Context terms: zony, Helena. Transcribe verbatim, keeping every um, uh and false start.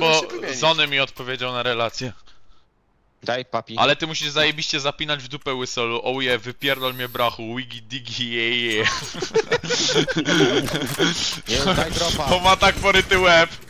bo Zony mi odpowiedział na relację. Daj papi. Ale ty musisz zajebiście zapinać w dupę Łysolu. Oje, oh yeah, wypierdol mnie brachu. Wiggy diggy jeje. Yeah, yeah. On ma tak poryty łeb.